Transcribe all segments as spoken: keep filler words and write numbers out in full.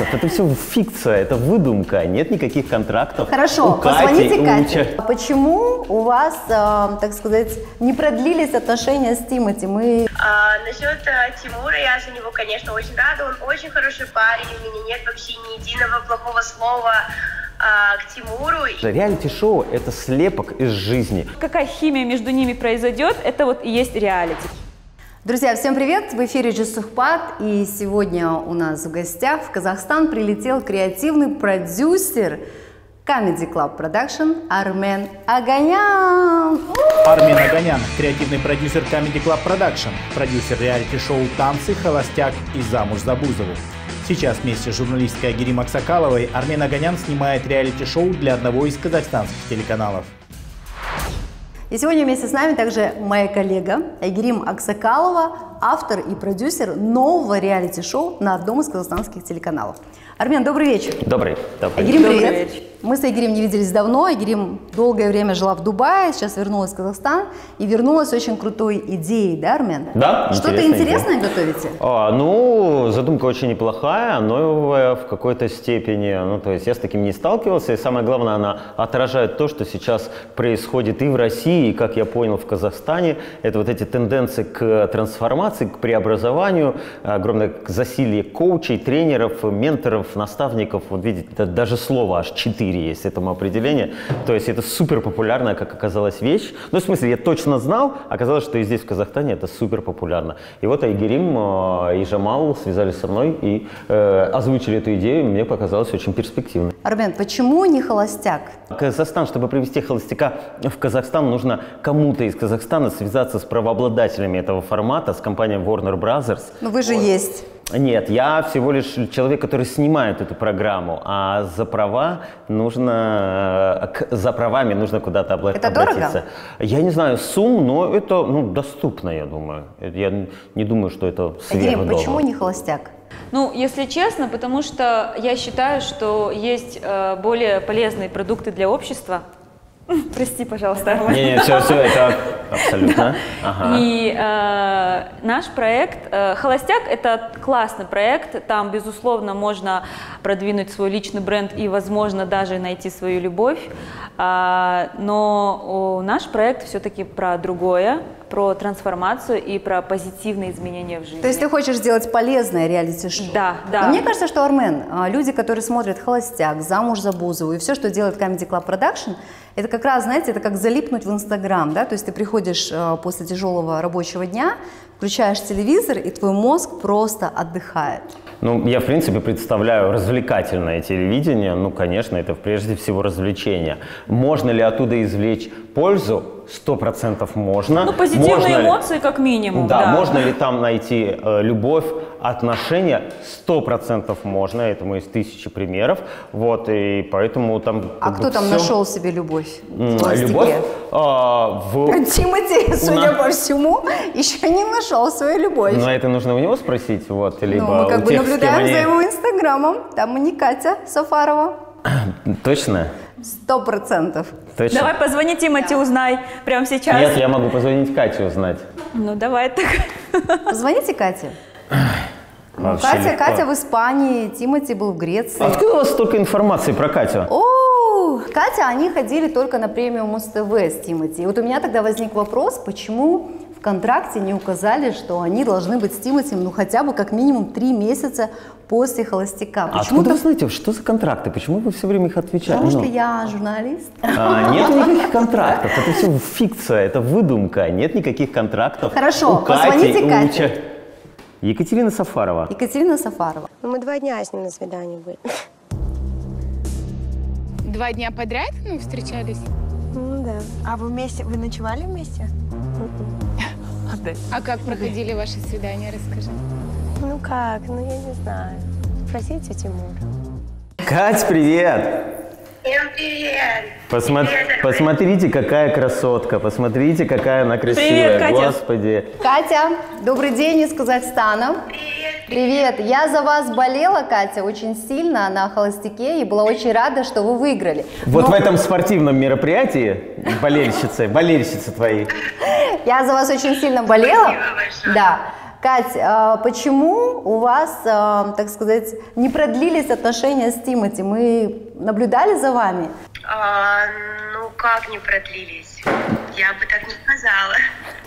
контрактов. Это все фикция, это выдумка. Нет никаких контрактов. Хорошо, позвоните Кате. Почему у вас, э, так сказать, не продлились отношения с Тимати? Мы... А, насчет э, Тимура, я за него, конечно, очень рада. Он очень хороший парень. У меня нет вообще ни единого плохого слова а, к Тимуру. Реалити-шоу – это слепок из жизни. Какая химия между ними произойдет, это вот и есть реалити. Друзья, всем привет! В эфире Джисухпат, и сегодня у нас в гостях в Казахстан прилетел креативный продюсер Comedy Club Production Армен Оганян. Армен Оганян, креативный продюсер Comedy Club Production, продюсер реалити-шоу «Танцы, холостяк и замуж за Бузову». Сейчас вместе с журналисткой Айгерим Аксакаловой Армен Оганян снимает реалити-шоу для одного из казахстанских телеканалов. И сегодня вместе с нами также моя коллега Айгерим Аксакалова, автор и продюсер нового реалити-шоу на одном из казахстанских телеканалов. Армен, добрый вечер. Добрый. Добрый. Айгерим, добрый привет. Вечер. Мы с Айгерим не виделись давно. Айгерим долгое время жила в Дубае, сейчас вернулась в Казахстан и вернулась с очень крутой идеей, да, Армен? Да. Что-то интересное идея. Готовите? А, ну, задумка очень неплохая, новая в какой-то степени. Ну, то есть я с таким не сталкивался. И самое главное, она отражает то, что сейчас происходит и в России, и, как я понял, в Казахстане. Это вот эти тенденции к трансформации, к преобразованию, огромное засилие коучей, тренеров, менторов, наставников. Вот видите, даже слово аж четыре есть этому определение. То есть это супер популярная, как оказалось, вещь. Ну, в смысле, я точно знал, оказалось, что и здесь, в Казахстане, это супер популярно. И вот Айгерим и Жамал связались со мной и э, озвучили эту идею. Мне показалось очень перспективной. Армен, почему не холостяк? Казахстан, чтобы привести холостяка в Казахстан, нужно кому-то из Казахстана связаться с правообладателями этого формата, с компанией Warner Brothers. Но вы же вот. Есть. Нет, я всего лишь человек, который снимает эту программу, а за права нужно, за правами нужно куда-то обла- это обратиться. Это дорого? Я не знаю сумм, но это ну, доступно, я думаю. Я не думаю, что это сверхдорого. Айгерим, почему не холостяк? Ну, если честно, потому что я считаю, что есть э, более полезные продукты для общества. Прости, пожалуйста, Армен. Не, не, все, все, это абсолютно. Да. Ага. И э, наш проект э, «Холостяк» — это классный проект, там, безусловно, можно продвинуть свой личный бренд и, возможно, даже найти свою любовь, а, но о, наш проект все-таки про другое, про трансформацию и про позитивные изменения в жизни. То есть ты хочешь сделать полезное реалити-шоу? Да, да. Но мне кажется, что, Армен, люди, которые смотрят «Холостяк», «Замуж за Бузову» и все, что делает Comedy Club Production, это как раз, знаете, это как залипнуть в Инстаграм, да? То есть ты приходишь после тяжелого рабочего дня, включаешь телевизор, и твой мозг просто отдыхает. Ну, я, в принципе, представляю развлекательное телевидение. Ну, конечно, это прежде всего развлечение. Можно ли оттуда извлечь пользу? Сто процентов можно. Ну, позитивные можно эмоции, ли, как минимум. Да, да, можно ли там найти э, любовь, отношения? Сто процентов можно. Этому есть тысячи примеров. Вот, и поэтому там... А кто там все... нашел себе любовь? Любовь? А, в... Тимати, судя по всему, еще не нашел свою любовь. Но это нужно у него спросить, вот, либо ну, мы как бы наблюдаем за его инстаграмом. Там и не Катя Сафарова. Точно? Сто процентов. Давай позвони Тимати, узнай прямо сейчас. Нет, я могу позвонить Кате узнать. Ну давай так. Позвоните Кате. Вообще Катя, легко. Катя в Испании, Тимати был в Греции. Откуда у вас столько информации про Катю? О, Катя, они ходили только на премию Муз-ТВ с Тимати. И вот у меня тогда возник вопрос, почему в контракте не указали, что они должны быть с Тимати, ну хотя бы как минимум три месяца после «Холостяка». Почему а откуда вы знаете, что за контракты? Почему вы все время их отвечаете? Потому ну. что я журналист. А, нет никаких контрактов, это все фикция, это выдумка, нет никаких контрактов. Хорошо, у позвоните Кати, Кате. У... Екатерина Сафарова. Екатерина Сафарова. Ну, мы два дня с ним на свидании были. Два дня подряд мы встречались? Ну да. А вы вместе, вы ночевали вместе? А как проходили ваши свидания, расскажи. Ну как, ну я не знаю. Спросите Тимура. Кать, привет! Всем привет! Посмо... привет Посмотрите, какая красотка, посмотрите, какая она красивая. Привет, Катя. Господи. Катя, добрый день из Казахстана. Привет. Привет, я за вас болела, Катя, очень сильно на «Холостяке» и была очень рада, что вы выиграли. Вот но... в этом спортивном мероприятии болельщицы, болельщицы твои. Я за вас очень сильно болела. Да. Кать, а почему у вас, а, так сказать, не продлились отношения с Тимати? Мы наблюдали за вами? А, ну как не продлились? Я бы так не сказала.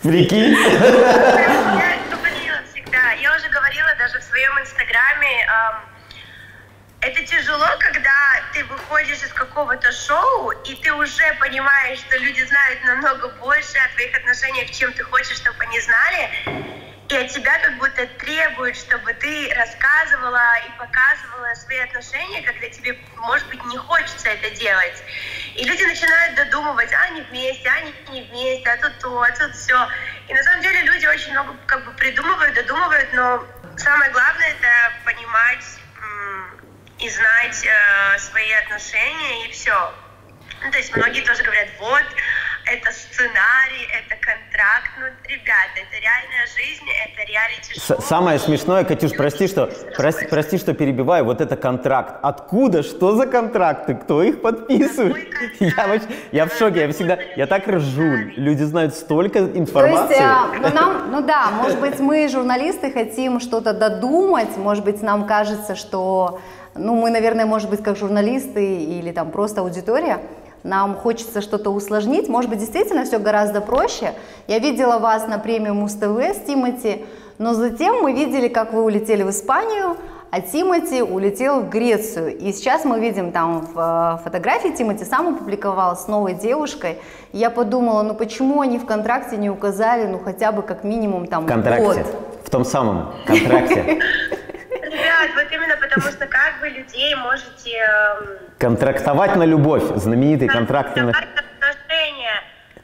Прикинь? Я говорила всегда, я уже говорила даже в своем инстаграме, это тяжело, когда ты выходишь из какого-то шоу, и ты уже понимаешь, что люди знают намного больше о твоих отношениях, чем ты хочешь, чтобы они знали. И от тебя как будто требуют, чтобы ты рассказывала и показывала свои отношения, когда тебе, может быть, не хочется это делать. И люди начинают додумывать, а, не вместе, а, не, не вместе, а тут то, а тут все. И на самом деле люди очень много как бы придумывают, додумывают, но самое главное – это понимать и знать э, свои отношения, и все. Ну, то есть многие тоже говорят, вот, это сценарий, это контракт. Ну, ребята, это реальная жизнь, это реалити-шоу. Самое смешное, Катюш, прости, что, прости, прости, что перебиваю, вот это контракт. Откуда? Что за контракты? Кто их подписывает? Я, вообще, я в шоке, я всегда, я так ржу. Люди знают столько информации. То есть, ну, нам, ну да, может быть, мы, журналисты, хотим что-то додумать, может быть, нам кажется, что... Ну, мы, наверное, может быть, как журналисты или там просто аудитория, нам хочется что-то усложнить. Может быть, действительно все гораздо проще. Я видела вас на премии Муз-ТВ с Тимати, но затем мы видели, как вы улетели в Испанию, а Тимати улетел в Грецию. И сейчас мы видим там в фотографии, Тимати сам опубликовал с новой девушкой. Я подумала, ну почему они в контракте не указали, ну хотя бы как минимум там год. В том самом контракте. Ребят, вот именно потому, что как вы людей можете... Эм, контрактовать на любовь, знаменитый контракт на... отношения.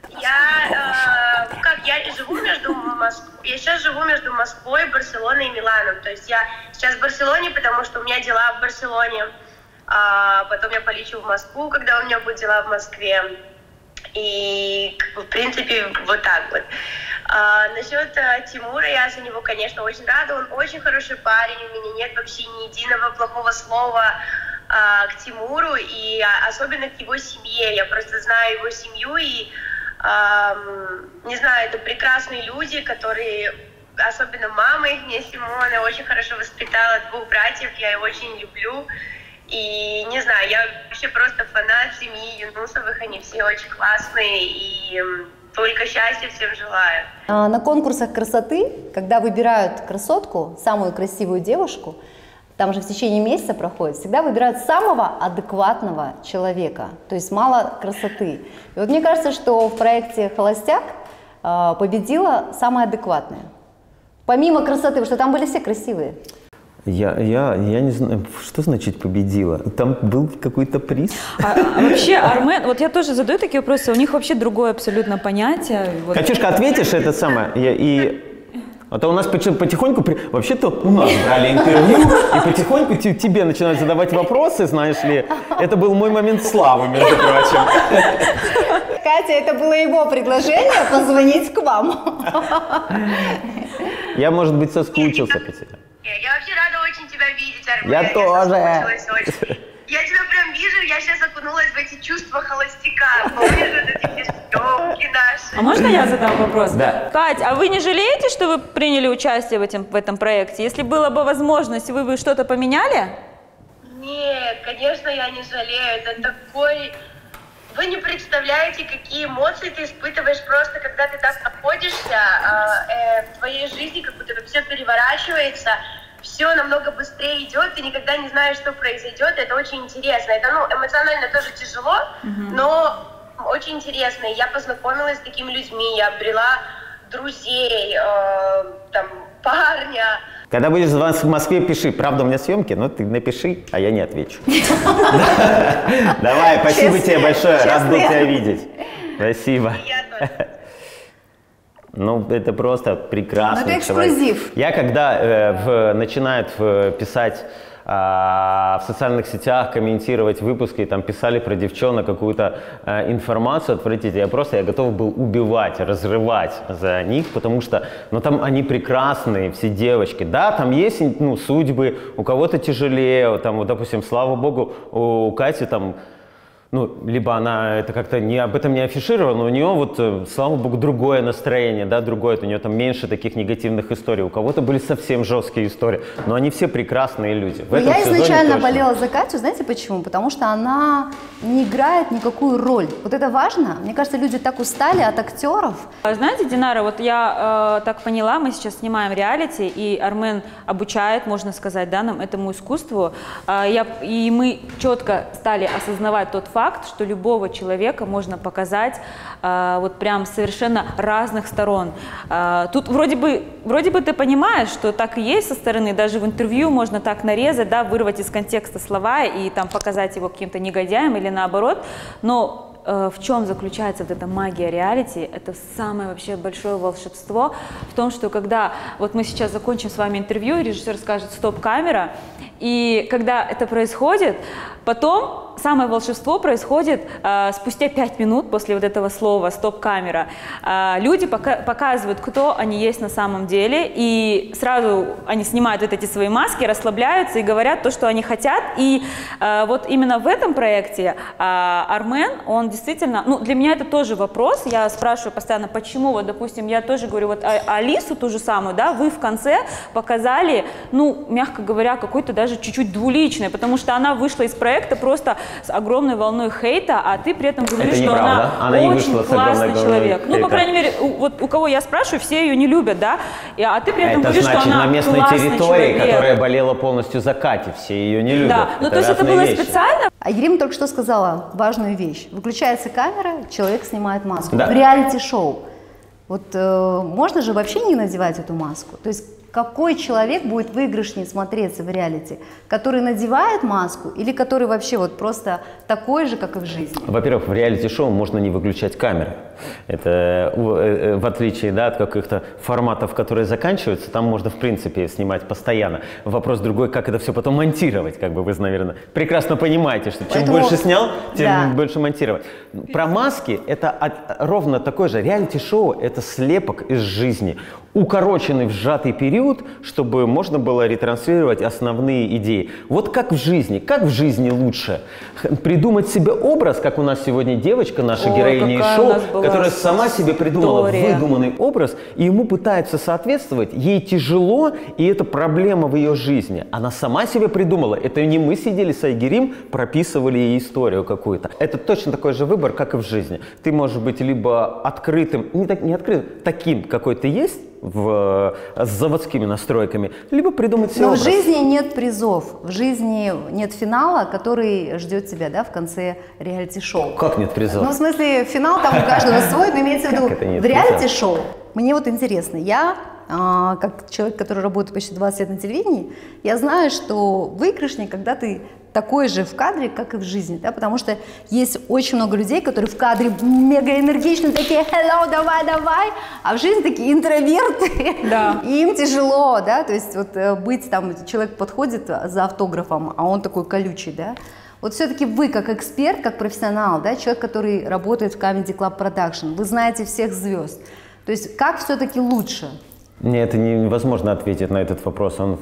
Я, э, как, я, живу между Моск... я сейчас живу между Москвой, Барселоной и Миланом. То есть я сейчас в Барселоне, потому что у меня дела в Барселоне. А потом я полечу в Москву, когда у меня будут дела в Москве. И, в принципе, вот так вот. А, насчет а, Тимура, я за него, конечно, очень рада. Он очень хороший парень, у меня нет вообще ни единого плохого слова а, к Тимуру, и а, особенно к его семье. Я просто знаю его семью, и, а, не знаю, это прекрасные люди, которые, особенно мама их, мне Симона, очень хорошо воспитала двух братьев, я их очень люблю. И, не знаю, я вообще просто фанат семьи Юнусовых, они все очень классные, и только счастья всем желаю. На конкурсах красоты, когда выбирают красотку, самую красивую девушку, там же в течение месяца проходит, всегда выбирают самого адекватного человека, то есть мало красоты. И вот мне кажется, что в проекте «Холостяк» победила самая адекватная. Помимо красоты, потому что там были все красивые. Я, я, я не знаю, что значит победила? Там был какой-то приз. А, а вообще, Армен, вот я тоже задаю такие вопросы, у них вообще другое абсолютно понятие. Вот. Катюшка, ответишь это самое? Я, и... А то у нас потихоньку, вообще-то у нас брали интервью, и потихоньку тебе начинают задавать вопросы, знаешь ли. Это был мой момент славы, между прочим. Катя, это было его предложение позвонить к вам. Я, может быть, соскучился по тебе. Я вообще рада очень тебя видеть, Армен. Я, я тоже. Очень. Я тебя прям вижу, я сейчас окунулась в эти чувства холостяка. А можно я задам вопрос? Да. Кать, а вы не жалеете, что вы приняли участие в этом, в этом проекте? Если была бы возможность, вы бы что-то поменяли? Нет, конечно, я не жалею. Это такой... Вы не представляете, какие эмоции ты испытываешь просто, когда ты так находишься, э, э, в твоей жизни, как будто все переворачивается, все намного быстрее идет, ты никогда не знаешь, что произойдет, это очень интересно. Это, ну, эмоционально тоже тяжело, mm-hmm. но очень интересно. Я познакомилась с такими людьми, я обрела друзей, э, там, парня. Когда будешь в Москве, пиши. Правда, у меня съемки, но ты напиши, а я не отвечу. Давай, спасибо тебе большое, рад был тебя видеть. Спасибо. Ну, это просто прекрасный человек. Я когда начинают писать в социальных сетях, комментировать выпуски, там писали про девчонок какую-то э, информацию отвратительную. Я просто, я готов был убивать, разрывать за них, потому что, ну там они прекрасные, все девочки, да, там есть, ну, судьбы, у кого-то тяжелее, там, вот, допустим, слава богу, у Кати там ну, либо она это как-то не, об этом не афишировала, но у нее вот, слава богу, другое настроение, да, другое, у нее там меньше таких негативных историй, у кого-то были совсем жесткие истории, но они все прекрасные люди. В этом я изначально точно болела за Катю, знаете почему? Потому что она не играет никакую роль, вот это важно, мне кажется, люди так устали от актеров. Знаете, Динара, вот я э, так поняла, мы сейчас снимаем реалити, и Армен обучает, можно сказать, да, нам этому искусству, э, я, и мы четко стали осознавать тот факт, факт, что любого человека можно показать э, вот прям совершенно разных сторон. Э, тут вроде бы, вроде бы ты понимаешь, что так и есть со стороны, даже в интервью можно так нарезать, да, вырвать из контекста слова и там показать его каким-то негодяем или наоборот, но в чем заключается вот эта магия реалити, это самое вообще большое волшебство в том, что когда вот мы сейчас закончим с вами интервью, режиссер скажет «стоп, камера», и когда это происходит, потом самое волшебство происходит э, спустя пять минут после вот этого слова «стоп, камера». Э, люди пока показывают, кто они есть на самом деле, и сразу они снимают вот эти свои маски, расслабляются и говорят то, что они хотят, и э, вот именно в этом проекте э, Армен, он действительно, ну, для меня это тоже вопрос, я спрашиваю постоянно, почему, вот, допустим, я тоже говорю, вот, а, Алису ту же самую, да, вы в конце показали, ну, мягко говоря, какой-то даже чуть-чуть двуличной, потому что она вышла из проекта просто с огромной волной хейта, а ты при этом говоришь, это что она, она очень классный человек. Хейта. Ну, по крайней мере, у, вот у кого я спрашиваю, все ее не любят, да, и, а ты при этом это говоришь, значит, что она на местной территории, человек, которая болела полностью за Катей, все ее не любят. Да, это, ну, то есть это было вещи. Специально. Айгерим только что сказала важную вещь. Включается камера, человек снимает маску. Да. В реалити-шоу. Вот э, можно же вообще не надевать эту маску? То есть какой человек будет выигрышнее смотреться в реалити? Который надевает маску или который вообще вот просто такой же, как и в жизни? Во-первых, в реалити-шоу можно не выключать камеры. Это в отличие, да, от каких-то форматов, которые заканчиваются, там можно, в принципе, снимать постоянно. Вопрос другой, как это все потом монтировать, как бы вы, наверное, прекрасно понимаете, что чем это больше вот... снял, тем да. больше монтировать. Про маски это от, ровно такое же. Реалити-шоу – это слепок из жизни, укороченный в сжатый период, чтобы можно было ретранслировать основные идеи. Вот как в жизни, как в жизни лучше придумать себе образ, как у нас сегодня девочка, наша О, героиня шоу, которая сама себе придумала история. Выдуманный образ, и ему пытается соответствовать, ей тяжело, и это проблема в ее жизни. Она сама себе придумала, это не мы сидели с Айгерим, прописывали ей историю какую-то. Это точно такой же выбор, как и в жизни. Ты можешь быть либо открытым, не, так, не открытым, таким, какой ты есть, в, с заводскими настройками, либо придумать себе. Но образ. В жизни нет призов, в жизни нет финала, который ждет тебя, да, в конце реалити-шоу. Как нет призов? Ну, в смысле, финал там у каждого свой, но имеется в виду, в реалити-шоу. Мне вот интересно, я, как человек, который работает почти двадцать лет на телевидении, я знаю, что выигрышнее, когда ты такой же в кадре, как и в жизни, да, потому что есть очень много людей, которые в кадре мега энергичны, такие «hello, давай, давай», а в жизни такие интроверты, да. И им тяжело, да, то есть вот быть там, человек подходит за автографом, а он такой колючий, да. Вот все-таки вы, как эксперт, как профессионал, да, человек, который работает в Comedy Club Production, вы знаете всех звезд, то есть как все-таки лучше? Мне это невозможно ответить на этот вопрос, он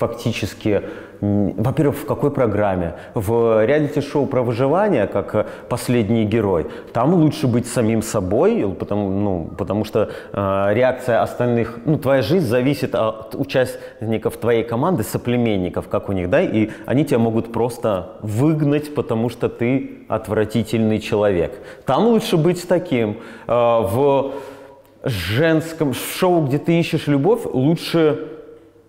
фактически… Во-первых, в какой программе? В реалити-шоу про выживание, как «Последний герой», там лучше быть самим собой, потому, ну, потому что э, реакция остальных, ну, твоя жизнь зависит от участников твоей команды, соплеменников, как у них, да, и они тебя могут просто выгнать, потому что ты отвратительный человек. Там лучше быть таким. Э, в женском в шоу, где ты ищешь любовь, лучше…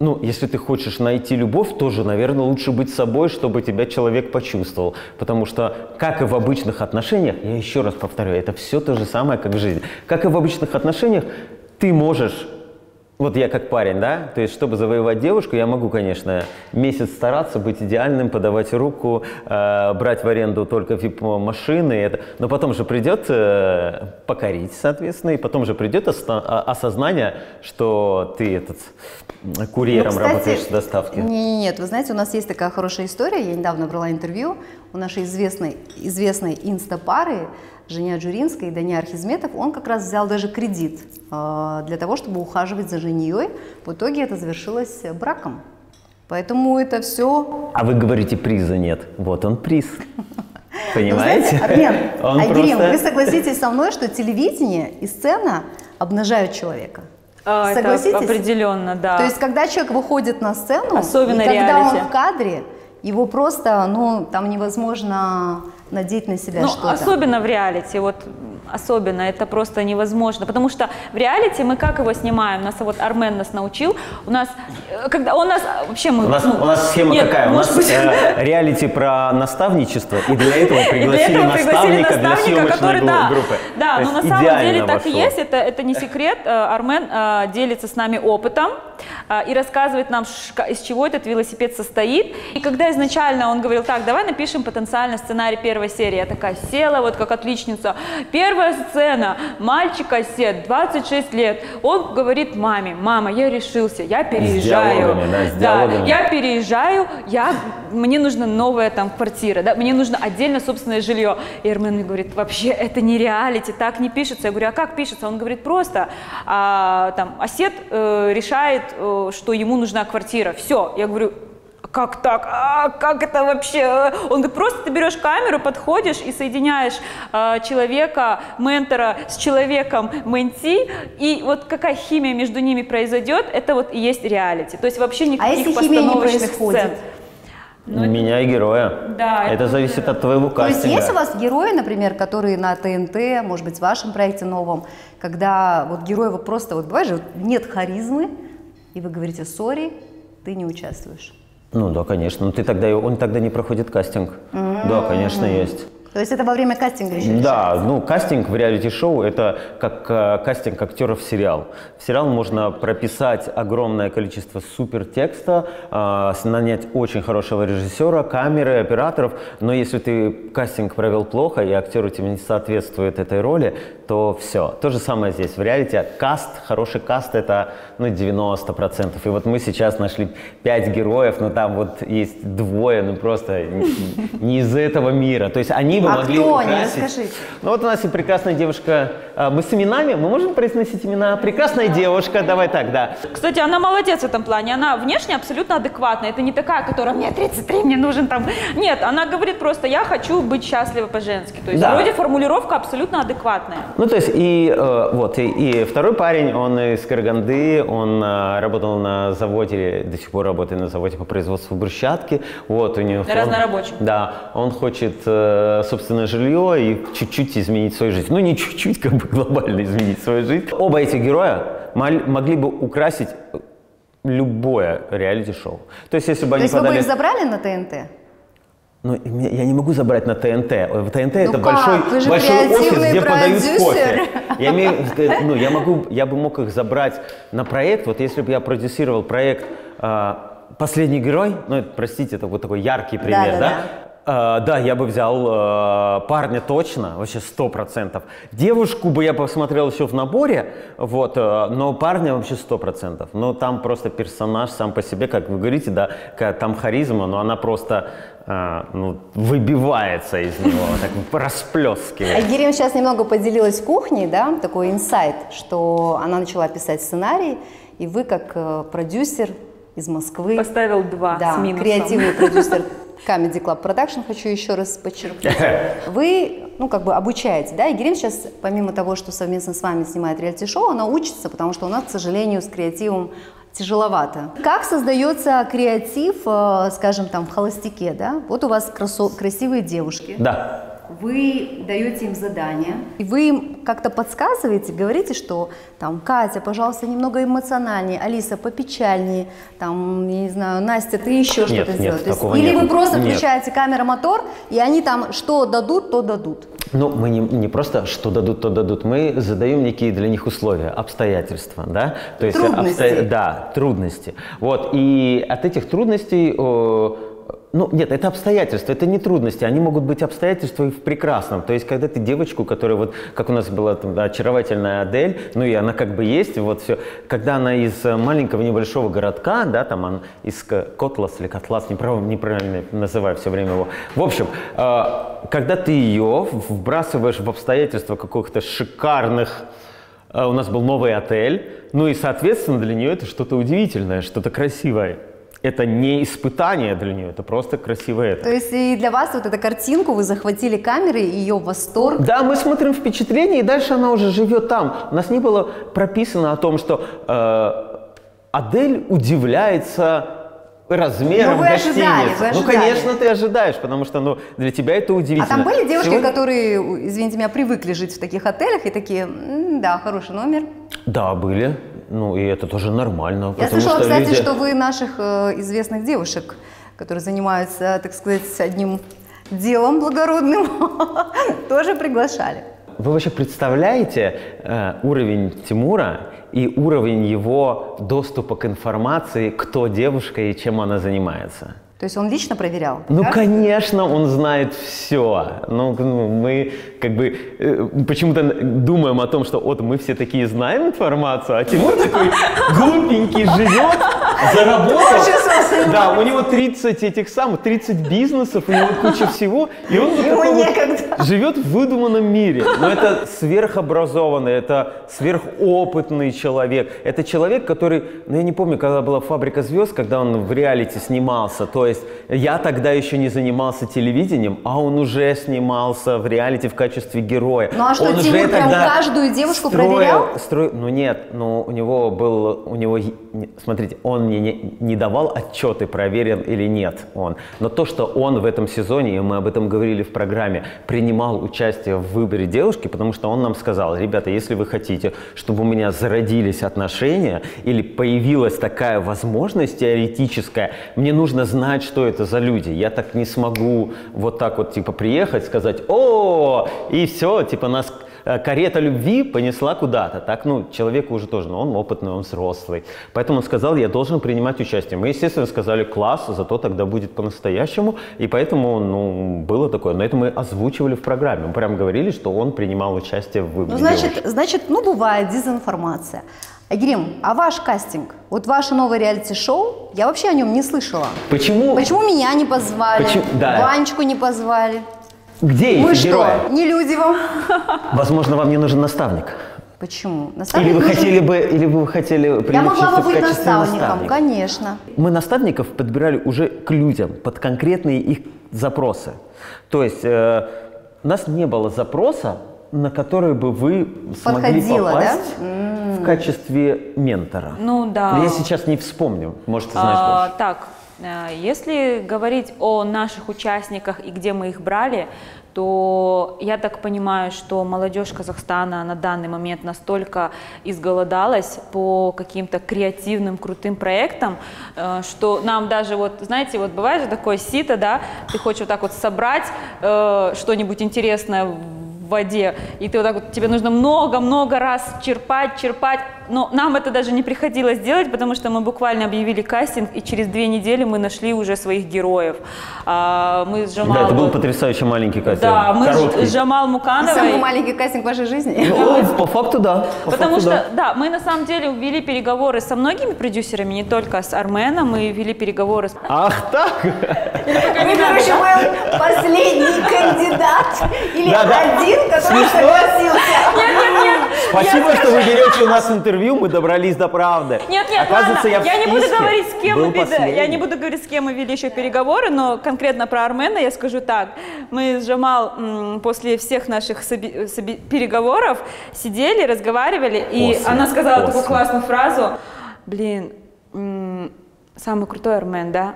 Ну, если ты хочешь найти любовь, тоже, наверное, лучше быть собой, чтобы тебя человек почувствовал. Потому что, как и в обычных отношениях, я еще раз повторю, это все то же самое, как в жизни. Как и в обычных отношениях, ты можешь… Вот я как парень, да, то есть, чтобы завоевать девушку, я могу, конечно, месяц стараться быть идеальным, подавать руку, э, брать в аренду только машины, это, но потом же придет э, покорить, соответственно, и потом же придет осознание, что ты этот курьером, ну, кстати, работаешь в доставке. Нет, нет, вы знаете, у нас есть такая хорошая история, я недавно брала интервью у нашей известной, известной инстапары, Женя Джуринская и Даня Архизметов, он как раз взял даже кредит э, для того, чтобы ухаживать за женьей. В итоге это завершилось браком. Поэтому это все… А вы говорите, приза нет. Вот он, приз. Понимаете? Айгерим, вы согласитесь со мной, что телевидение и сцена обнажают человека? Согласитесь? Определенно, да. То есть, когда человек выходит на сцену, особенно когда он в кадре, его просто, ну, там невозможно надеть на себя что-то. Особенно в реалити, вот особенно, это просто невозможно, потому что в реалити мы как его снимаем, нас вот Армен нас научил, у нас, когда он нас, вообще мы... У нас, ну, у нас схема нет, какая, у нас э, реалити про наставничество, и для этого пригласили, для этого пригласили наставника, наставника для который, да, группы. Да, но на самом деле вошел. Так и есть, это, это не секрет, Армен э, делится с нами опытом э, и рассказывает нам, из чего этот велосипед состоит, и когда изначально он говорил, так, давай напишем потенциально сценарий первой серии, я такая села, вот как отличница, первая Первая сцена. Мальчик Асет, двадцать шесть лет. Он говорит маме: мама, я решился, я переезжаю. С да, да, я переезжаю, я, мне нужна новая там квартира, да, мне нужно отдельно собственное жилье. И Армен мне говорит: вообще это не реалити, так не пишется. Я говорю: а как пишется? Он говорит: просто а, там, Асет э, решает, э, что ему нужна квартира. Все. Я говорю: как так? А, как это вообще? Он говорит, просто ты берешь камеру, подходишь и соединяешь э, человека, ментора с человеком менти, и вот какая химия между ними произойдет, это вот и есть реалити. То есть вообще никаких а постановочных сцен. Ну, меня и героя. Да, это зависит это... от твоего кастинга. То есть есть у вас герои, например, которые на ТНТ, может быть, в вашем проекте новом, когда вот герой вот просто, вот бывает же, нет харизмы, и вы говорите: сори, ты не участвуешь. Ну да, конечно. Но ты тогда, он тогда не проходит кастинг. Mm-hmm. Да, конечно, есть. То есть это во время кастинга еще? Да, решается? Ну кастинг в реалити-шоу это как э, кастинг актеров в сериал. В сериал можно прописать огромное количество супертекста, э, нанять очень хорошего режиссера, камеры, операторов, но если ты кастинг провел плохо и актеру тебе не соответствует этой роли, то все. То же самое здесь. В реалити каст, хороший каст это ну, девяносто процентов. И вот мы сейчас нашли пять героев, но там вот есть двое, ну просто не из этого мира. То есть они А могли кто они? Расскажите. Ну вот у нас и прекрасная девушка. Мы с именами, мы можем произносить имена? Прекрасная девушка, давай так, да. Кстати, она молодец в этом плане. Она внешне абсолютно адекватная. Это не такая, которая мне тридцать три, мне нужен там. Нет, она говорит просто: я хочу быть счастлива по-женски. То есть да. Вроде формулировка абсолютно адекватная. Ну то есть и э, вот и, и второй парень, он из Караганды, он э, работал на заводе, до сих пор работает на заводе по производству брусчатки. Вот у него. Разнорабочий. Да, он хочет э, собственное жилье и чуть-чуть изменить свою жизнь. Ну, не чуть-чуть, как бы глобально изменить свою жизнь. Оба этих героя могли бы украсить любое реалити-шоу. То есть, если бы То они есть подали... вы бы их забрали на ТНТ? Ну, я не могу забрать на ТНТ. ТНТ ну это как? большой, большой офис, где продают кофе. Я, имею, ну, я, могу, я бы мог их забрать на проект. Вот если бы я продюсировал проект «Последний герой», ну, простите, это вот такой яркий пример, да? да, да? да. Uh, да, я бы взял uh, парня точно, вообще сто процентов. Девушку бы я посмотрел еще в наборе, вот, uh, но парня вообще сто процентов. Но там просто персонаж сам по себе, как вы говорите, да, там харизма, но она просто uh, ну, выбивается из него, так расплескивает. Айгерим сейчас немного поделилась кухней, да, такой инсайт, что она начала писать сценарий, и вы как продюсер из Москвы... Поставил два с минусом. Да, креативный продюсер. Comedy Club Production, хочу еще раз подчеркнуть. Вы, ну, как бы обучаете, да? Айгерим сейчас, помимо того, что совместно с вами снимает реалити-шоу, она учится, потому что у нас, к сожалению, с креативом тяжеловато. Как создается креатив, скажем, там, в «Холостяке», да? Вот у вас красивые девушки. Да. Вы даете им задания, и вы им как-то подсказываете, говорите, что там Катя, пожалуйста, немного эмоциональнее, Алиса, попечальнее, там, я не знаю, Настя, ты еще что-то сделаешь. Или нет, вы просто нет. включаете камера-мотор, и они там что дадут, то дадут. Ну, мы не, не просто что дадут, то дадут, мы задаем некие для них условия, обстоятельства, да? То есть, трудности. Обсто... Да, трудности. Вот, и от этих трудностей... Э... Ну, нет, это обстоятельства, это не трудности, они могут быть обстоятельства и в прекрасном. То есть, когда ты девочку, которая вот, как у нас была там, очаровательная Адель, ну и она как бы есть, вот все. Когда она из маленького небольшого городка, да, там она из Котлас или Котлас, неправильно, неправильно называю все время его. В общем, когда ты ее вбрасываешь в обстоятельства каких-то шикарных, у нас был новый отель, ну и, соответственно, для нее это что-то удивительное, что-то красивое. это не испытание для нее, это просто красиво это. То есть и для вас вот эта картинку, вы захватили камеры, ее восторг? Да, мы смотрим впечатление, и дальше она уже живет там. У нас не было прописано о том, что э, Адель удивляется размером гостиницы. Ну, конечно, ты ожидаешь, потому что ну, для тебя это удивительно. А там были девушки, Сегодня... которые, извините меня, привыкли жить в таких отелях и такие, да, хороший номер? Да, были. Ну, и это тоже нормально. Я слышала, что, кстати, люди... что вы наших э, известных девушек, которые занимаются, так сказать, одним делом благородным, тоже приглашали. Вы вообще представляете э, уровень Тимура и уровень его доступа к информации, кто девушка и чем она занимается? То есть он лично проверял? Ну, да? Конечно, он знает все. Но мы как бы почему-то думаем о том, что вот мы все такие знаем информацию, а Тимур такой глупенький живет, заработал. Да, у него тридцать этих самых, тридцать бизнесов, у него куча всего. И он вот живет в выдуманном мире. Но это сверхобразованный, это сверхопытный человек. Это человек, который, ну я не помню, когда была «Фабрика звезд», когда он в реалити снимался, то То есть я тогда еще не занимался телевидением, а он уже снимался в реалити в качестве героя. Ну а что, он Тимур уже прям каждую девушку строил, проверял? Строил, ну нет, ну у него был, у него, смотрите, он мне не, не давал отчеты, проверен или нет он. Но то, что он в этом сезоне, и мы об этом говорили в программе, принимал участие в выборе девушки, потому что он нам сказал: ребята, если вы хотите, чтобы у меня зародились отношения или появилась такая возможность теоретическая, мне нужно знать, что это за люди. Я так не смогу вот так вот типа приехать, сказать о, и все, типа нас карета любви понесла куда-то. Так, ну, человеку уже тоже, но он опытный, он взрослый. Поэтому он сказал, я должен принимать участие. Мы, естественно, сказали, класс, зато тогда будет по-настоящему. И поэтому, ну, было такое. Но это мы озвучивали в программе. Мы прям говорили, что он принимал участие в выборе. Ну, значит, значит, ну, бывает дезинформация. Айгерим, а ваш кастинг, вот ваше новое реалити-шоу, я вообще о нем не слышала. Почему? Почему меня не позвали, Почему? Да. Ванечку не позвали? Где эти герои? Мы что, не люди вам? Возможно, вам не нужен наставник. Почему? Наставник или вы нужен... хотели бы, или вы хотели приучиться. Я могла бы быть наставником, наставника. Конечно. Мы наставников подбирали уже к людям, под конкретные их запросы. То есть э, у нас не было запроса, на который бы вы смогли Подходила, попасть да? в качестве ментора? Ну да. Я сейчас не вспомню, может, ты знаешь а, больше. Так, если говорить о наших участниках и где мы их брали, то я так понимаю, что молодежь Казахстана на данный момент настолько изголодалась по каким-то креативным, крутым проектам, что нам даже, вот, знаете, вот бывает же такое сито, да, ты хочешь вот так вот собрать э, что-нибудь интересное в воде, и ты вот так вот, тебе нужно много-много раз черпать, черпать, но нам это даже не приходилось делать, потому что мы буквально объявили кастинг, и через две недели мы нашли уже своих героев. А, мы с Жамалом... Да, это был потрясающе маленький кастинг. Да, мы Короткий. с Жамал Мукановой... Самый маленький кастинг в вашей жизни? Ну, по факту, да. По потому факту, что, да. да, мы на самом деле вели переговоры со многими продюсерами, не только с Арменом, мы вели переговоры с... Ах так? Ну, короче, был последний кандидат, или один. Спасибо, что вы берете у нас интервью, мы добрались до правды. Нет, нет, Оказывается, ладно, я, я, не буду говорить, с кем мы, я не буду говорить, с кем мы вели еще переговоры, но конкретно про Армена я скажу так. Мы с Жамал после всех наших переговоров сидели, разговаривали, и Осы, она сказала Осы. такую классную фразу. Блин, самый крутой Армен, да?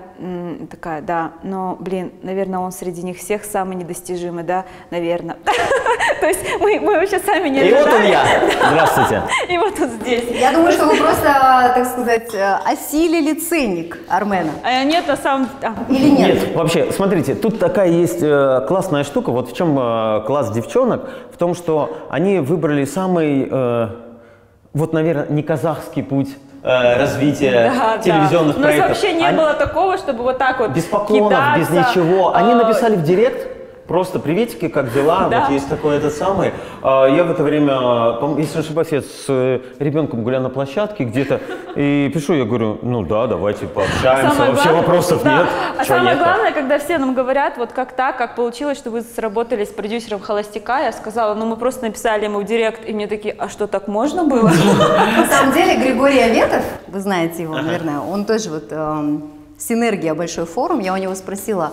Такая, да, но, блин, наверное, он среди них всех самый недостижимый, да? Наверное. То есть мы вообще сами не ожидали. И вот он я. Здравствуйте. И вот он здесь. Я думаю, что вы просто, так сказать, осилили ценник Армена. Нет, на самом деле. Или нет? Нет, вообще, смотрите, тут такая есть классная штука. Вот в чем класс девчонок? В том, что они выбрали самый, вот, наверное, не казахский путь развития да, телевизионных да. проектов. У нас вообще не Они... было такого, чтобы вот так вот без поклонов, кидаться, без ничего. Они э... написали в директ просто приветики, как дела, да. вот есть такой этот самый. Я в это время, если не ошибаюсь, я с ребенком гулял на площадке где-то и пишу, я говорю, ну да, давайте пообщаемся, самое вообще главное, вопросов да. нет. А самое нет главное, когда все нам говорят, вот как так, как получилось, что вы сработали с продюсером «Холостяка», я сказала, ну мы просто написали ему в директ, и мне такие, а что, так можно было? На самом деле Григорий Аветов, вы знаете его, наверное, он тоже вот... Синергия, большой форум. Я у него спросила,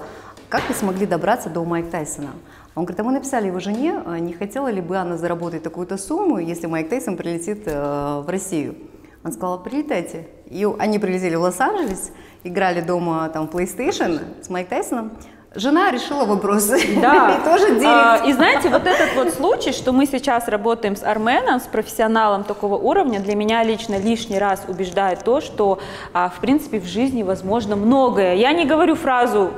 как вы смогли добраться до Майк Тайсона? Он говорит, а мы написали его жене, не хотела ли бы она заработать такую-то сумму, если Майк Тайсон прилетит э, в Россию. Он сказал, прилетайте. И они прилетели в Лос-Анджелес, играли дома там PlayStation с Майк Тайсоном. Жена решила вопросы. Да. И тоже директ. А, и знаете, вот этот вот случай, что мы сейчас работаем с Арменом, с профессионалом такого уровня, для меня лично лишний раз убеждает то, что, а, в принципе, в жизни возможно многое. Я не говорю фразу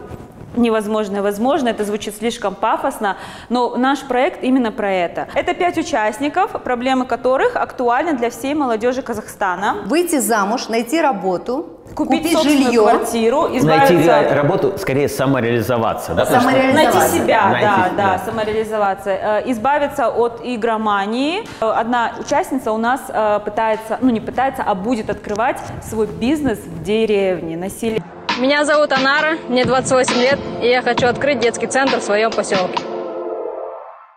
невозможное, возможно, это звучит слишком пафосно, но наш проект именно про это. Это пять участников, проблемы которых актуальны для всей молодежи Казахстана. Выйти замуж, найти работу, купить, купить собственную жилье, квартиру, избавиться. Найти работу, скорее самореализоваться. Да? Самореализоваться. Найти себя, найти, да, да, да, самореализоваться. Избавиться от игромании. Одна участница у нас пытается, ну не пытается, а будет открывать свой бизнес в деревне, на селе. Меня зовут Анара, мне двадцать восемь лет, и я хочу открыть детский центр в своем поселке.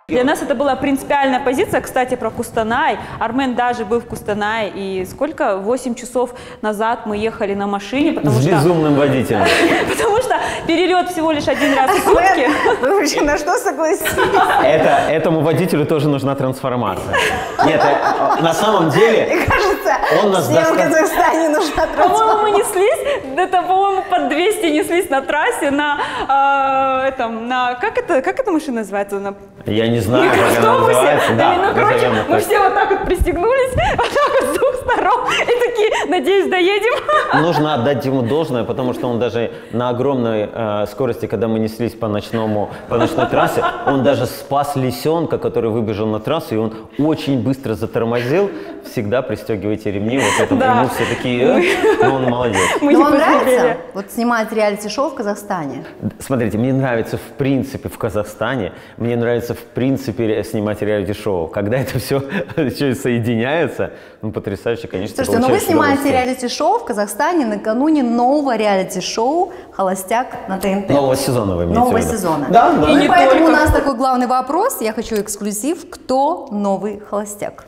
Для нас это была принципиальная позиция, кстати, про Костанай. Армен даже был в Костанае, и сколько? восемь часов назад мы ехали на машине, потому что... С безумным водителем. Потому что перелет всего лишь один раз в сутки. Вы вообще на что согласились? Этому водителю тоже нужна трансформация. Нет, на самом деле... Мне кажется, всем в Казахстане нужна трансформация. По-моему, мы неслись, это, по-моему, под двести неслись на трассе, на этом, на... Как эта машина называется? Я не знаю, как она называется. Да, ну, короче, мы все вот так вот пристегнулись, вот так вот с двух сторон, и такие, надеюсь, доедем. Нужно отдать ему должное, потому что он даже на огромной э, скорости, когда мы неслись по, ночному, по ночной трассе, он даже спас лисенка, который выбежал на трассу, и он очень быстро затормозил. Всегда пристегивайте ремни, вот это да. Все такие, э, ну он молодец. Мы вам нравится вот снимать реалити-шоу в Казахстане? Смотрите, мне нравится в принципе в Казахстане, мне нравится в в принципе снимать реалити-шоу. Когда это все соединяется, ну потрясающе, конечно. Слушайте, но вы снимаете реалити-шоу в Казахстане накануне нового реалити-шоу «Холостяк» на Т Н Т. Нового сезона вы имеете в виду? Нового сезона. Да, да. И, И поэтому только... у нас такой главный вопрос, я хочу эксклюзив, кто новый холостяк?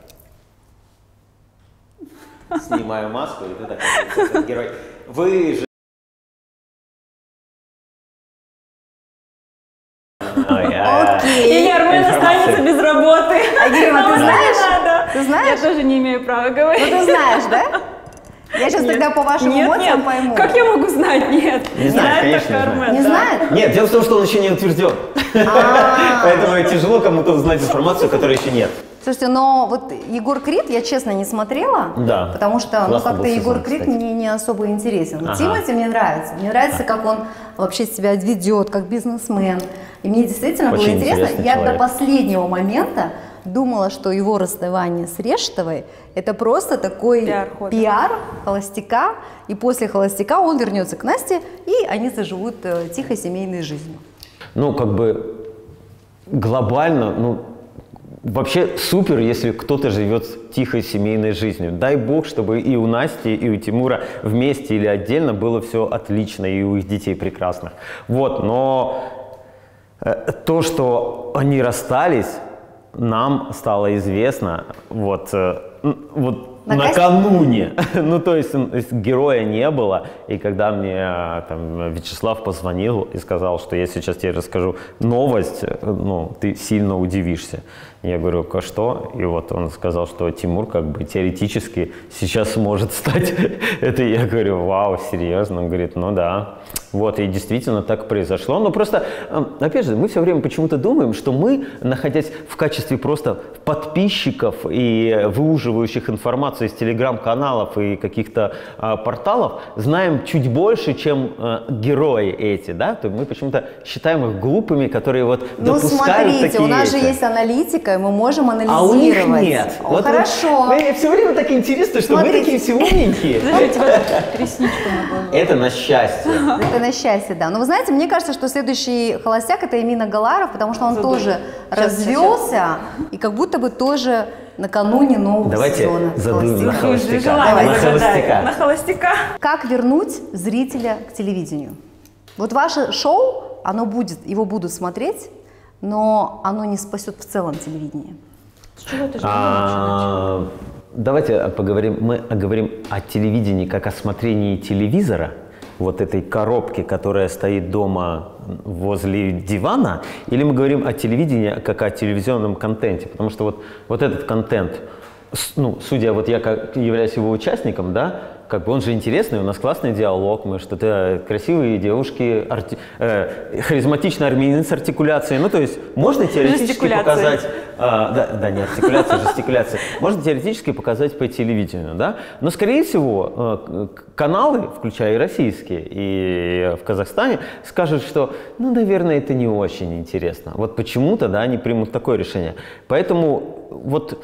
Снимаю маску, и ты такой герой. Вы же... Или Армен останется без работы. Айгерим, а ты знаешь? Ты знаешь? Я тоже не имею права говорить. Ну ты знаешь, да? Я сейчас нет. Тогда по вашим нет, эмоциям нет. пойму. Как я могу знать? Нет. Не, не знает, конечно. Армен, не да. знает? Нет, дело в том, что он еще не утвержден. Поэтому тяжело кому-то узнать информацию, которой еще нет. Слушайте, но вот Егор Крид я, честно, не смотрела, да. потому что ну, как-то Егор Крид мне не особо интересен. Ага. Тимати мне нравится. Мне нравится, как он вообще себя ведет, как бизнесмен. И мне действительно очень было интересно. Я человек. До последнего момента думала, что его расставание с Рештовой это просто такой пиар, пиар холостяка. И после холостяка он вернется к Насте, и они заживут тихой семейной жизнью. Ну, как бы глобально, ну... Вообще супер, если кто-то живет тихой семейной жизнью. Дай бог, чтобы и у Насти, и у Тимура вместе или отдельно было все отлично, и у их детей прекрасных. Вот, но то, что они расстались, нам стало известно вот, вот накануне. Ну, то есть героя не было. И когда мне там, Вячеслав позвонил и сказал, что я сейчас тебе расскажу новость, ну, ты сильно удивишься. Я говорю, а что? И вот он сказал, что Тимур как бы теоретически сейчас может стать. Это я говорю, вау, серьезно? Он говорит, ну да. Вот, и действительно так произошло. Но просто, опять же, мы все время почему-то думаем, что мы, находясь в качестве просто подписчиков и выуживающих информацию из телеграм-каналов и каких-то а, порталов, знаем чуть больше, чем а, герои эти, да? То мы почему-то считаем их глупыми, которые вот ну, допускают смотрите, такие у нас же эти. Есть аналитика, мы можем анализировать. А у них нет. О, вот хорошо. Мы, все время так интересно, что смотрите. Мы такие все умненькие. Это на счастье. Это на счастье, да. Но вы знаете, мне кажется, что следующий холостяк это именно Галаров, потому что он тоже развелся и как будто бы тоже накануне нового сезона. Давайте задумаем на холостяка. На холостяка. Как вернуть зрителя к телевидению? Вот ваше шоу, оно будет, его будут смотреть, но оно не спасет в целом телевидение. С чего ты же начинаешь? Давайте поговорим, мы говорим о телевидении как о смотрении телевизора, вот этой коробки, которая стоит дома возле дивана, или мы говорим о телевидении как о телевизионном контенте? Потому что вот, вот этот контент, ну, судя, вот я как являюсь его участником, да, как бы он же интересный, у нас классный диалог, мы что-то красивые девушки, арти, э, харизматичный армянин с артикуляцией, ну то есть можно теоретически показать, а, да, да, не артикуляция, жестикуляция, можно теоретически показать по телевидению, да, но скорее всего каналы, включая и российские, и в Казахстане, скажут, что, ну, наверное, это не очень интересно, вот почему-то, да, они примут такое решение, поэтому вот…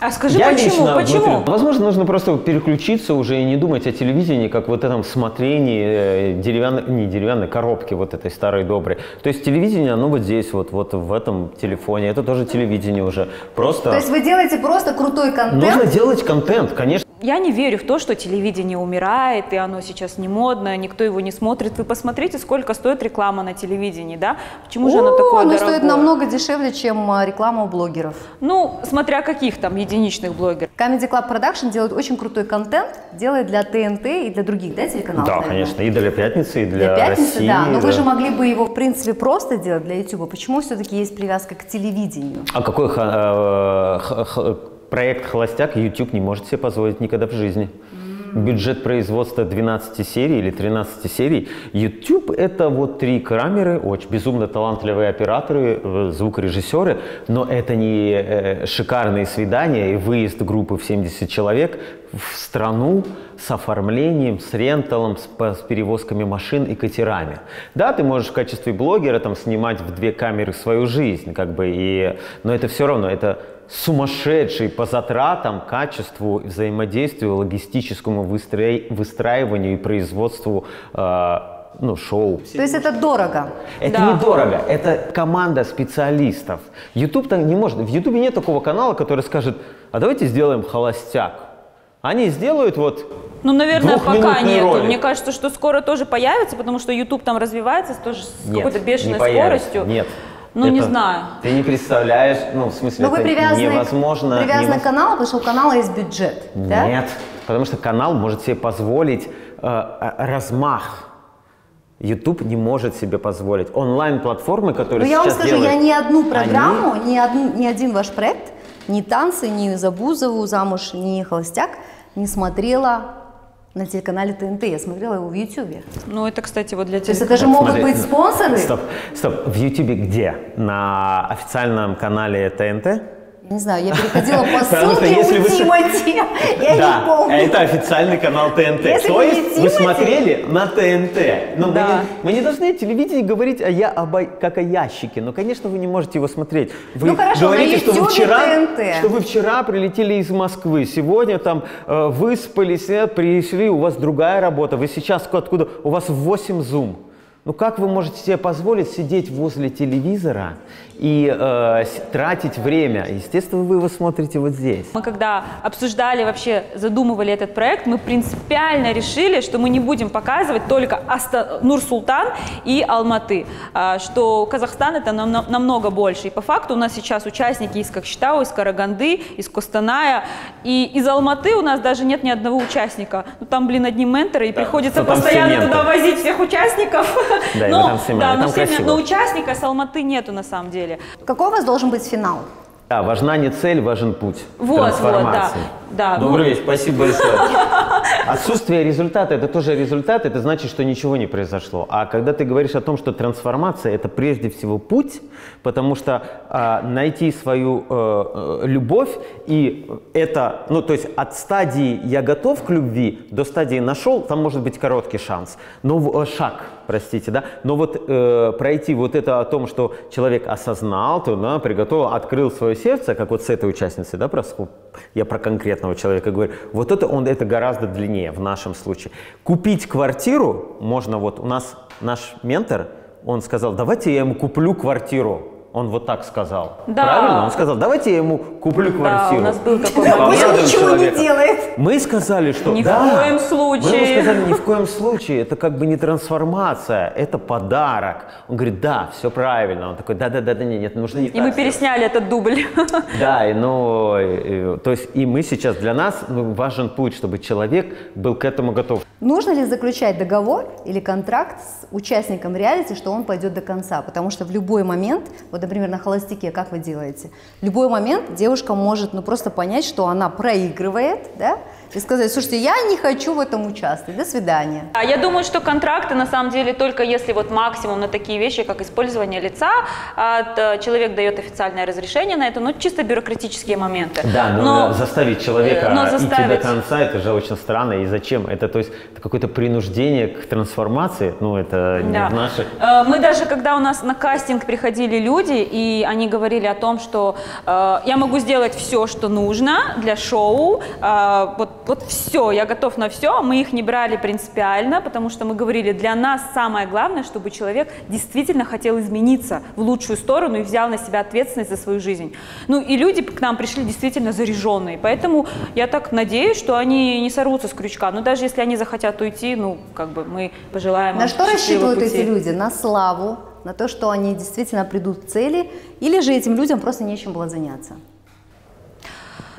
А скажи, я почему? Почему? Внутри, возможно, нужно просто переключиться уже и не думать о телевидении, как вот этом смотрении деревянной, не деревянной коробки вот этой старой доброй. То есть телевидение, оно вот здесь, вот, вот в этом телефоне, это тоже телевидение уже. Просто. То есть вы делаете просто крутой контент? Нужно делать контент, конечно. Я не верю в то, что телевидение умирает, и оно сейчас не модно, никто его не смотрит. Вы посмотрите, сколько стоит реклама на телевидении, да? Почему О, же она такое дорогое? Оно стоит намного дешевле, чем реклама у блогеров. Ну, смотря каких там, единичных блогеров. Comedy Club Production делает очень крутой контент, делает для ТНТ и для других, да, телеканалов? Да, наверное, конечно, и для «Пятницы», и для, для «Пятницы», России, да, но да. Вы же могли бы его, в принципе, просто делать для YouTube. Почему все-таки есть привязка к телевидению? А какой проект «Холостяк» YouTube не может себе позволить никогда в жизни. Бюджет производства двенадцати серий или тринадцати серий. YouTube – это вот три камеры, очень безумно талантливые операторы, звукорежиссеры, но это не шикарные свидания и выезд группы в семьдесят человек в страну с оформлением, с ренталом, с, с перевозками машин и катерами. Да, ты можешь в качестве блогера там снимать в две камеры свою жизнь, как бы, и, но это все равно, это… сумасшедший по затратам, качеству, взаимодействию, логистическому выстраиванию и производству э, ну, шоу. То есть это дорого? Это да. недорого, это команда специалистов. YouTube так не может. В YouTube нет такого канала, который скажет, а давайте сделаем «Холостяк». Они сделают вот… Ну, наверное, пока нет. Ролик. Мне кажется, что скоро тоже появится, потому что YouTube там развивается тоже с какой-то бешеной скоростью. Нет. Ну, это, не знаю. Ты не представляешь, ну, в смысле, но это невозможно. Вы привязаны к каналу, потому что у канала есть бюджет, да? Нет, потому что канал может себе позволить э, размах. YouTube не может себе позволить. Онлайн-платформы, которые сейчас делают… Ну, я вам скажу, я ни одну программу, они... ни, одну, ни один ваш проект, ни «Танцы», ни «За Бузову», «Замуж», ни «Холостяк» не смотрела… На телеканале ТНТ, я смотрела его в Ютубе. Ну, это, кстати, вот для телеканала. То есть это же могут Смотри, быть спонсоры? Стоп, стоп, в Ютубе где? На официальном канале ТНТ? Не знаю, я переходила по ссылке у Тимати, я не помню. Это официальный канал ТНТ, то есть вы смотрели на ТНТ. Мы не должны в телевидении говорить как о ящике, но, конечно, вы не можете его смотреть. Вы говорите, что вы вчера прилетели из Москвы, сегодня там выспались, пришли, у вас другая работа, вы сейчас откуда, у вас восемь зум. Ну как вы можете себе позволить сидеть возле телевизора и э, тратить время? Естественно, вы его смотрите вот здесь. Мы когда обсуждали, вообще задумывали этот проект, мы принципиально решили, что мы не будем показывать только Аста... Нур-Султан и Алматы, что Казахстан это нам, нам, намного больше. И по факту у нас сейчас участники из Кокшетау, из Караганды, из Костаная. И из Алматы у нас даже нет ни одного участника. Ну там, блин, одни менторы, и да, приходится постоянно туда возить всех участников. Да, но, там семья, да, но, семья, но участника с Алматы нету на самом деле. Какой у вас должен быть финал? Да, важна не цель, важен путь. Вот, вот, да. да Добрый ну... вечер, спасибо большое. Отсутствие результата – это тоже результат, это значит, что ничего не произошло. А когда ты говоришь о том, что трансформация – это прежде всего путь, потому что э, найти свою э, любовь, и это, ну, то есть от стадии «я готов к любви» до стадии «нашел», там может быть короткий шанс, но э, шаг, простите, да, но вот э, пройти вот это о том, что человек осознал, то, да, приготовил, открыл свое сердце, как вот с этой участницей, да, просто я про конкретного человека говорю, вот это он, это гораздо длиннее. В нашем случае. Купить квартиру можно вот у нас, наш ментор, он сказал, давайте я ему куплю квартиру. Он вот так сказал. Да. Правильно? Он сказал, давайте я ему куплю квартиру. Да, у нас был такой момент. Он ничего не делает. Мы сказали, что... Ни в коем случае. Мы сказали, ни в коем случае. Это как бы не трансформация, это подарок. Он говорит, да, все правильно. Он такой, да-да-да, да, нет, нужно не так. И мы пересняли этот дубль. Да, и ну... То есть и мы сейчас, для нас важен путь, чтобы человек был к этому готов. Нужно ли заключать договор или контракт с участником реалити, что он пойдет до конца? Потому что в любой момент... Например, на холостяке, как вы делаете? В любой момент девушка может ну, просто понять, что она проигрывает, да? И сказать, слушайте, я не хочу в этом участвовать, до свидания. А я думаю, что контракты на самом деле только если вот максимум на такие вещи, как использование лица, от, человек дает официальное разрешение на это, ну чисто бюрократические моменты. Да, но, но заставить человека но заставить. идти до конца, это же очень странно, и зачем? Это, то есть, это какое-то принуждение к трансформации, ну это не да. в наших... Мы даже, когда у нас на кастинг приходили люди, и они говорили о том, что э, я могу сделать все, что нужно для шоу, э, вот, вот все, я готов на все, мы их не брали принципиально, потому что мы говорили, для нас самое главное, чтобы человек действительно хотел измениться в лучшую сторону и взял на себя ответственность за свою жизнь. Ну и люди к нам пришли действительно заряженные, поэтому я так надеюсь, что они не сорвутся с крючка, но даже если они захотят уйти, ну как бы мы пожелаем им счастливого пути. На что рассчитывают эти люди? На славу? На то, что они действительно придут к цели, или же этим людям просто нечем было заняться?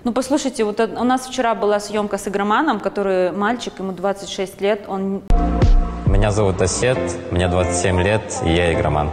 Ну, послушайте, вот у нас вчера была съемка с игроманом, который мальчик, ему двадцать шесть лет, он... Меня зовут Асет, мне двадцать семь лет, и я игроман.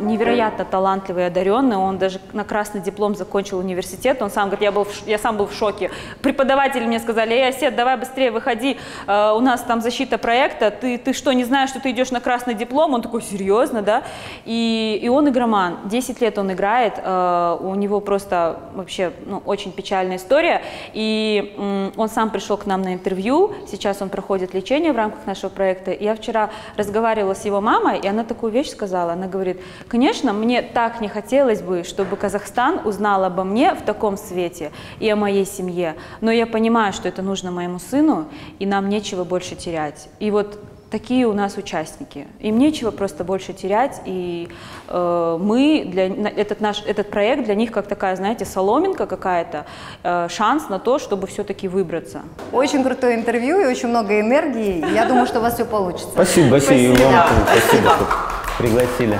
Невероятно талантливый и одаренный, он даже на красный диплом закончил университет, он сам говорит, я, был в, я сам был в шоке. Преподаватели мне сказали, эй, Асет, давай быстрее выходи, э, у нас там защита проекта, ты, ты что, не знаешь, что ты идешь на красный диплом? Он такой, серьезно, да? И, и он игроман, десять лет он играет, э, у него просто вообще ну, очень печальная история, и э, он сам пришел к нам на интервью, сейчас он проходит лечение в рамках нашего проекта, и я вчера разговаривала с его мамой, и она такую вещь сказала, она говорит, конечно, мне так не хотелось бы, чтобы Казахстан узнал обо мне в таком свете и о моей семье, но я понимаю, что это нужно моему сыну, и нам нечего больше терять. И вот такие у нас участники, им нечего просто больше терять, и э, мы, для, этот, наш, этот проект для них как такая, знаете, соломинка какая-то, э, шанс на то, чтобы все-таки выбраться. Очень крутое интервью и очень много энергии, я думаю, что у вас все получится. Спасибо, спасибо, спасибо. Пригласили.